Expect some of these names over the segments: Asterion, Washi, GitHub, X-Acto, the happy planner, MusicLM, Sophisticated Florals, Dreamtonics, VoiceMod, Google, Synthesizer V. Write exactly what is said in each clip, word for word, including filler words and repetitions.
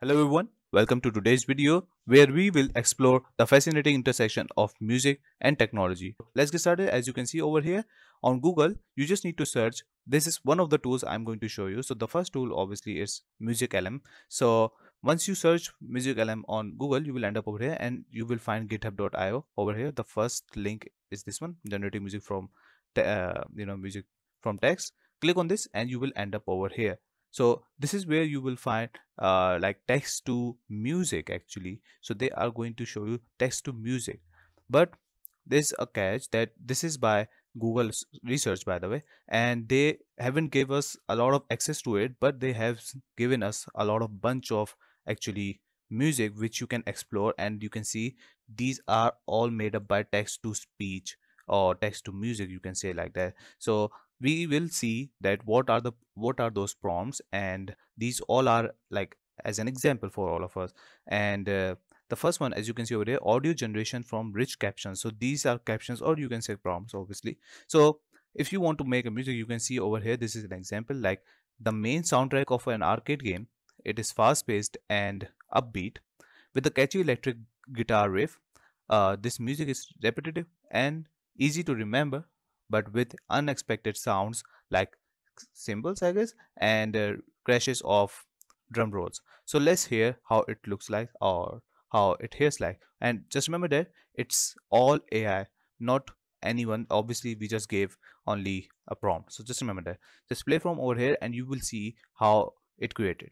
Hello everyone, welcome to today's video where we will explore the fascinating intersection of music and technology. Let's get started. As you can see over here on Google, you just need to search. This is one of the tools I'm going to show you. So the first tool obviously is MusicLM. So once you search MusicLM on Google, you will end up over here and you will find github dot i o over here. The first link is this one, generating music from uh, you know music from text. Click on this and you will end up over here. So this is where you will find uh, like text to music actually. So they are going to show you text to music, but there's a catch that this is by Google research, by the way, and they haven't gave us a lot of access to it, but they have given us a lot of bunch of actually music which you can explore, and you can see these are all made up by text to speech or text to music, you can say like that. So we will see that what are the what are those prompts, and these all are like as an example for all of us. And uh, the first one, as you can see over here, audio generation from rich captions. So these are captions, or you can say prompts obviously. So if you want to make a music, you can see over here, this is an example, like the main soundtrack of an arcade game. It is fast-paced and upbeat with a catchy electric guitar riff. Uh, this music is repetitive and easy to remember, but with unexpected sounds like cymbals, I guess, and uh, crashes of drum rolls. So let's hear how it looks like or how it hears like. And just remember that it's all A I, not anyone. Obviously, we just gave only a prompt. So just remember that. Just play from over here and you will see how it created.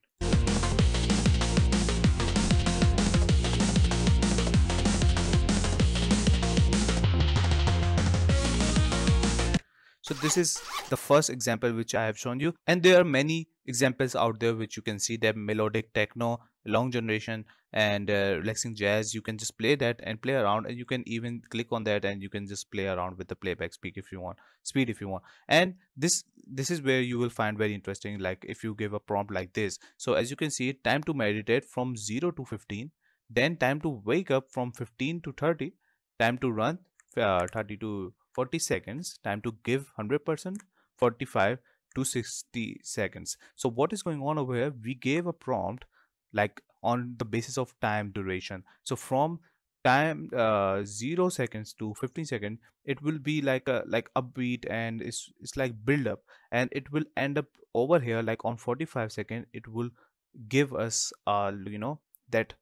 So this is the first example which I have shown you, and there are many examples out there which you can see. That melodic techno, long generation, and uh, relaxing jazz. You can just play that and play around, and you can even click on that and you can just play around with the playback speed if you want speed if you want. And this this is where you will find very interesting, like if you give a prompt like this. So as you can see, time to meditate from zero to fifteen, then time to wake up from fifteen to thirty, time to run uh, thirty to forty seconds, time to give one hundred percent, forty-five to sixty seconds. So what is going on over here? We gave a prompt like on the basis of time duration. So from time uh, zero seconds to fifteen seconds, it will be like a like upbeat, and it's it's like build up, and it will end up over here like on forty-five seconds. It will give us uh you know that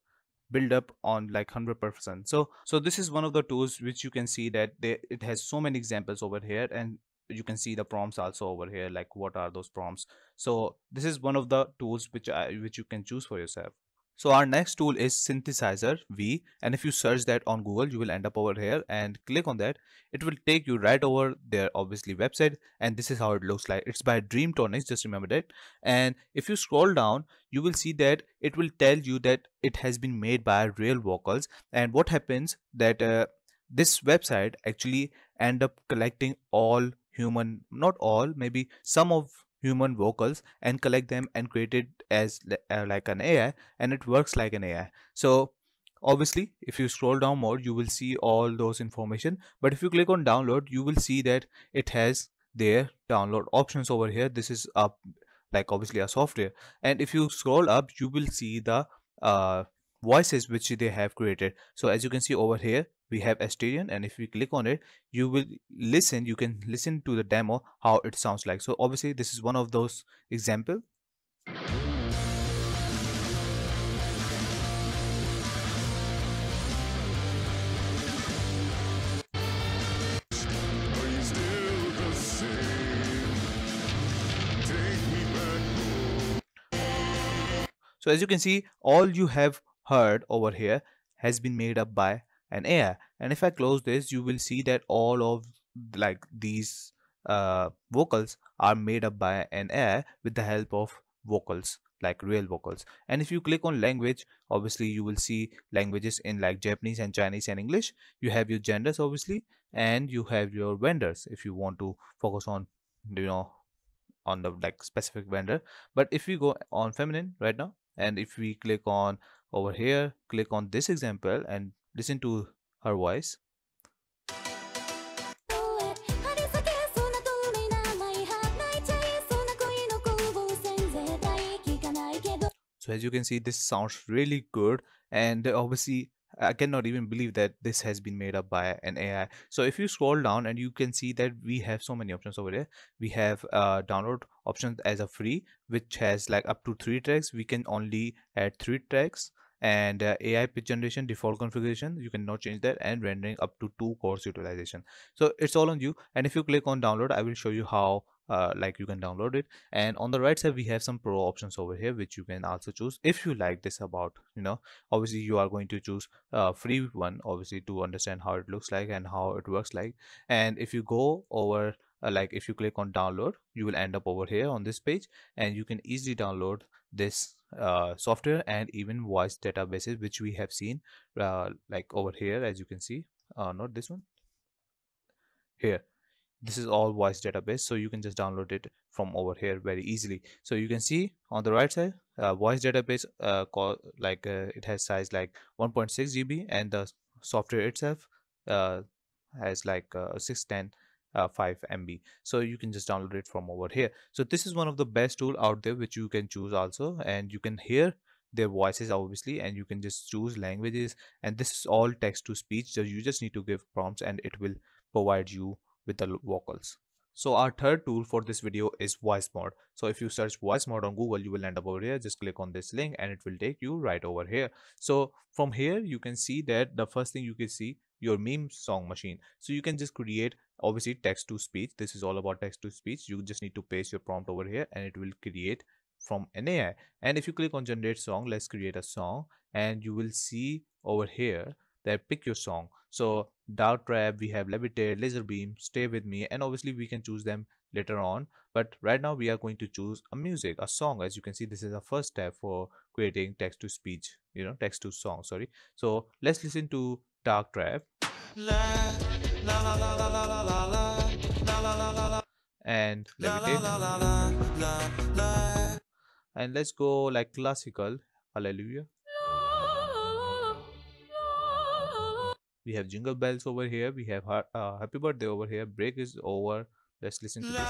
build up on like one hundred percent. So so this is one of the tools which you can see that they, it has so many examples over here, and you can see the prompts also over here, like what are those prompts. So this is one of the tools which I which you can choose for yourself. So our next tool is Synthesizer V, and if you search that on Google, you will end up over here and click on that. It will take you right over their obviously website, and this is how it looks like. It's by Dreamtonics, just remember that. And if you scroll down, you will see that it will tell you that it has been made by real vocals. And what happens that uh, this website actually end up collecting all human, not all, maybe some of human vocals, and collect them and create it as uh, like an A I, and it works like an A I. So obviously if you scroll down more, you will see all those information, but if you click on download, you will see that it has their download options over here. This is a like obviously a software, and if you scroll up, you will see the uh, voices which they have created. So as you can see over here, we have Asterion, and if we click on it, you will listen you can listen to the demo how it sounds like. So obviously this is one of those examples. So as you can see, all you have heard over here has been made up by an A I. And if I close this, you will see that all of like these uh, vocals are made up by an A I with the help of vocals, like real vocals. And if you click on language, obviously you will see languages in like Japanese and Chinese and English. You have your genders obviously, and you have your vendors if you want to focus on you know on the like specific vendor. But if we go on feminine right now, and if we click on over here, click on this example and listen to her voice. So as you can see, this sounds really good, and obviously I cannot even believe that this has been made up by an A I. So if you scroll down, and you can see that we have so many options over there. We have uh, download options as a free, which has like up to three tracks. We can only add three tracks, and uh, A I pitch generation, default configuration, you cannot change that, and rendering up to two cores utilization. So it's all on you. And if you click on download, I will show you how Uh, like you can download it. And on the right side, we have some pro options over here, which you can also choose if you like this about, you know, obviously you are going to choose a free one, obviously, to understand how it looks like and how it works like. And if you go over, uh, like if you click on download, you will end up over here on this page, and you can easily download this uh, software and even voice databases, which we have seen uh, like over here, as you can see, uh, not this one here. This is all voice database, so you can just download it from over here very easily. So you can see on the right side, uh, voice database, uh, call, like uh, it has size like one point six gigabytes, and the software itself uh, has like uh, six ten five megabytes. So you can just download it from over here. So this is one of the best tool out there, which you can choose also, and you can hear their voices obviously, and you can just choose languages, and this is all text to speech. So you just need to give prompts, and it will provide you with the vocals. So our third tool for this video is VoiceMod. So if you search VoiceMod on Google, you will end up over here. Just click on this link, and it will take you right over here. So from here, you can see that the first thing you can see, your meme song machine. So you can just create, obviously, text to speech. This is all about text to speech. You just need to paste your prompt over here, and it will create from an A I. And if you click on generate song, let's create a song, and you will see over here that pick your song. So Doubt Trap, we have Levitate, Laser Beam, Stay With Me, and obviously we can choose them later on, but right now we are going to choose a music, a song. As you can see, this is the first step for creating text to speech, you know, text to song, sorry. So let's listen to Doubt Trap, and Levitate, and let's go like classical, Hallelujah. We have Jingle Bells over here. We have uh, Happy Birthday over here. Break is over. Let's listen to this.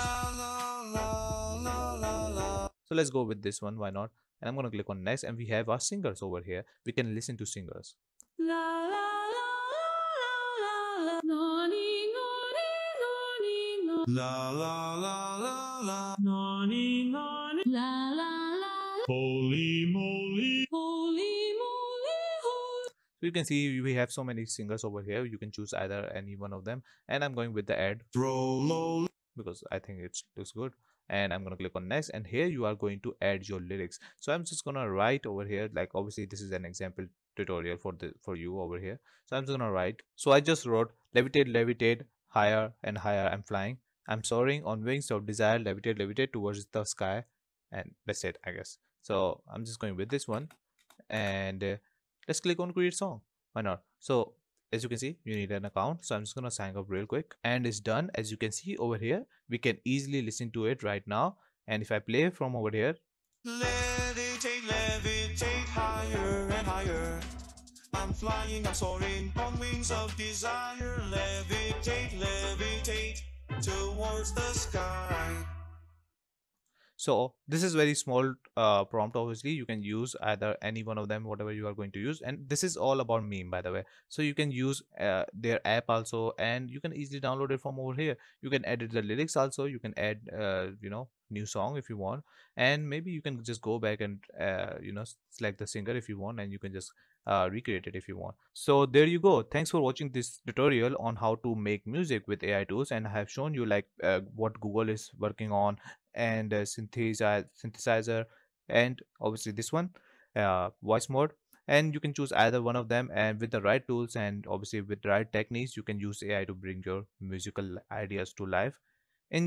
So let's go with this one. Why not? And I'm going to click on next. And we have our singers over here. We can listen to singers. Holy moly. So you can see we have so many singers over here. You can choose either any one of them, and I'm going with the ad because I think it looks good, and I'm going to click on next. And here you are going to add your lyrics. So I'm just going to write over here, like obviously this is an example tutorial for the for you over here. So I'm just going to write. So I just wrote levitate, levitate higher and higher. I'm flying, I'm soaring on wings of desire. Levitate, levitate towards the sky, and that's it, I guess. So I'm just going with this one, and uh, let's click on create song. Why not? So as you can see, you need an account. So I'm just going to sign up real quick, and it's done. As you can see over here, we can easily listen to it right now. And if I play from over here, levitate, levitate higher and higher. I'm flying, I'm soaring on wings of desire. Levitate, levitate towards the sky. So this is very small uh, prompt. Obviously you can use either any one of them, whatever you are going to use. And this is all about meme, by the way. So you can use uh, their app also, and you can easily download it from over here. You can edit the lyrics also. You can add, uh, you know, new song if you want. And maybe you can just go back and, uh, you know, select the singer if you want, and you can just uh, recreate it if you want. So there you go. Thanks for watching this tutorial on how to make music with A I tools. And I have shown you like uh, what Google is working on, and uh, synthesizer synthesizer and obviously this one, uh, VoiceMod. And you can choose either one of them, and with the right tools and obviously with the right techniques, you can use A I to bring your musical ideas to life in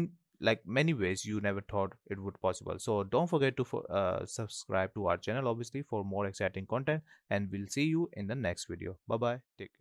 like many ways you never thought it would possible. So don't forget to for, uh, subscribe to our channel obviously for more exciting content, and we'll see you in the next video. Bye bye, take care.